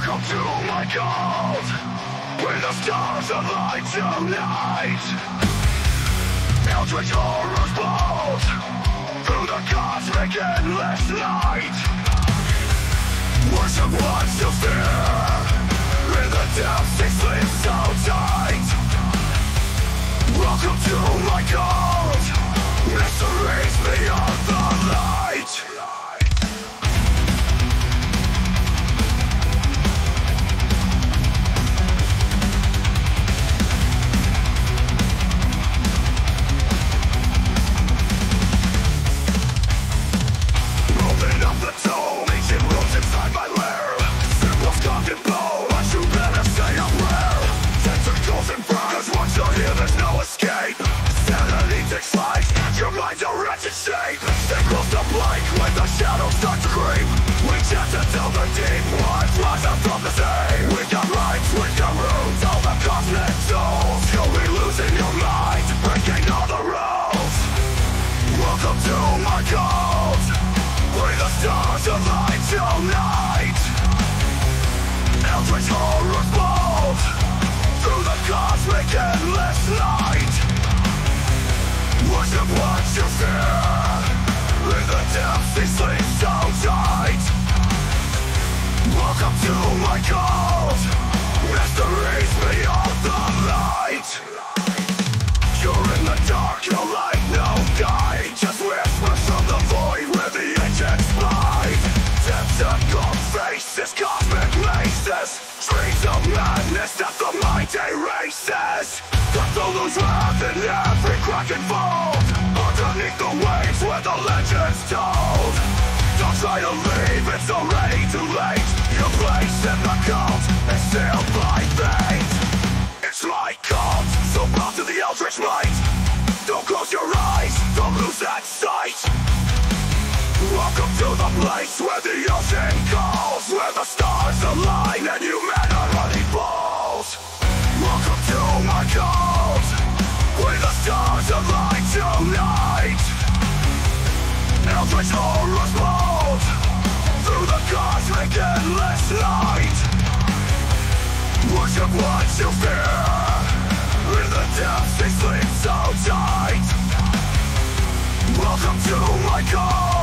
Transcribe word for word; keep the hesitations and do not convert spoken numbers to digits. Welcome to my cult, where the stars of light tonight. Eldritch horrors bolt through the cosmic endless night. Worship wants to fear, in the depths it sleeps so tight. Welcome to my cult, mysteries beyond the light. Welcome to my cult.